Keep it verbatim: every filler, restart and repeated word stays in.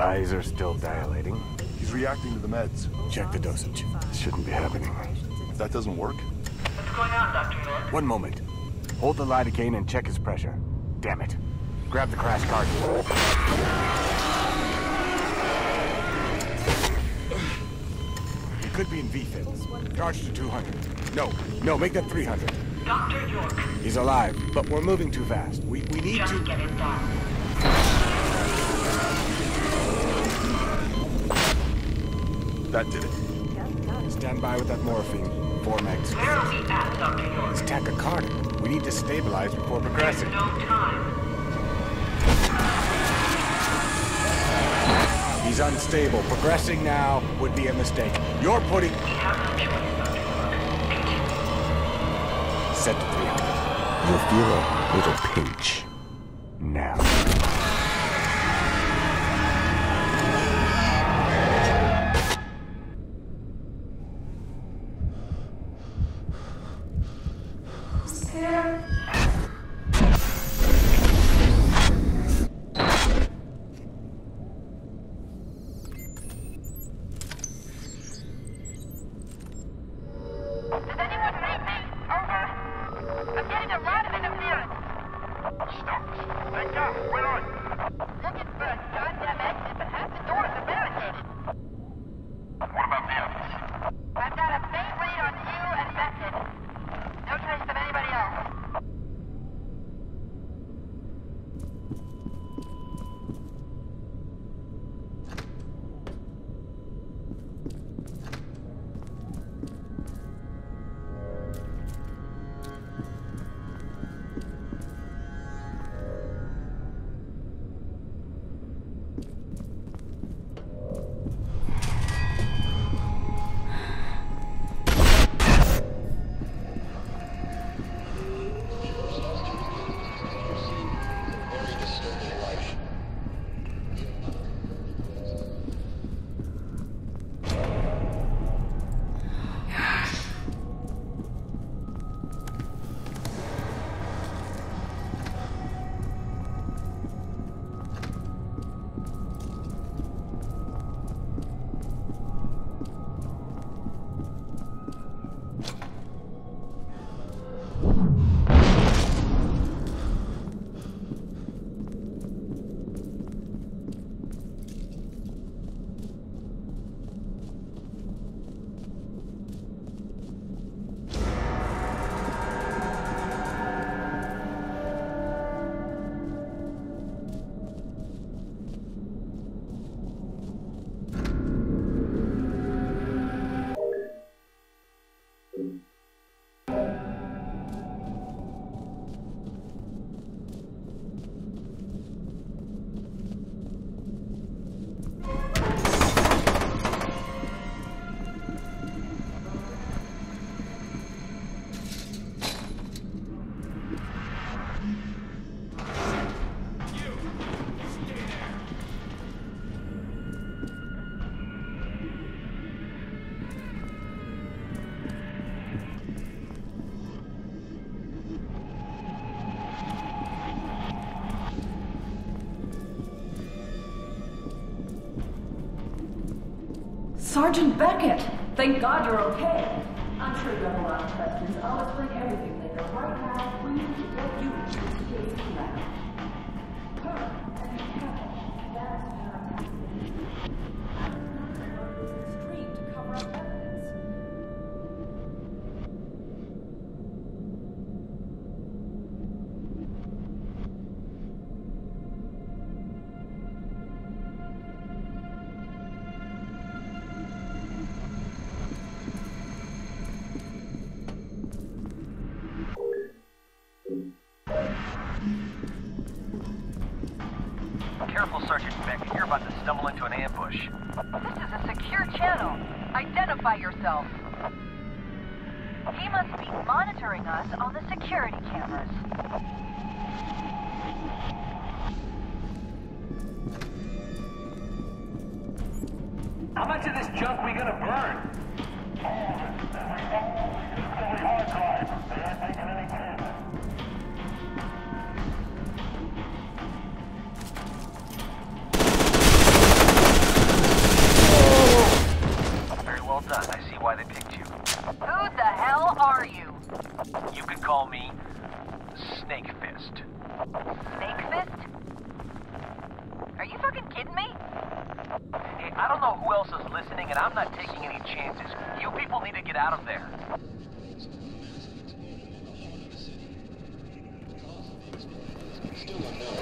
Eyes are still dilating. He's reacting to the meds. Check the dosage. It shouldn't be happening. If that doesn't work... What's going on, Doctor York? One moment. Hold the lidocaine and check his pressure. Damn it. Grab the crash cart. It could be in V F I T. Charge to two hundred. No, no, make that three hundred. Doctor York. He's alive, but we're moving too fast. We, we need Just to... get it done. That did it. Stand by with that morphine. four megs. Where are we at, Doctor York? It's tachycardic. We need to stabilize before progressing. There's no time. He's unstable. Progressing now would be a mistake. You're putting... We have no choice, Doctor York. Continue. Set to three hundred. You'll feel a little pinch. Now. Sergeant Beckett! Thank God you're okay. I'm sure you have a lot of questions. I'll explain everything later. Right now, we need to get you into this case now. Come and be careful. That's what I'm asking. I'm going to the street to cover up Snake Fist. Snake Fist? Are you fucking kidding me? Hey, I don't know who else is listening, and I'm not taking any chances. You people need to get out of there. Still unknown.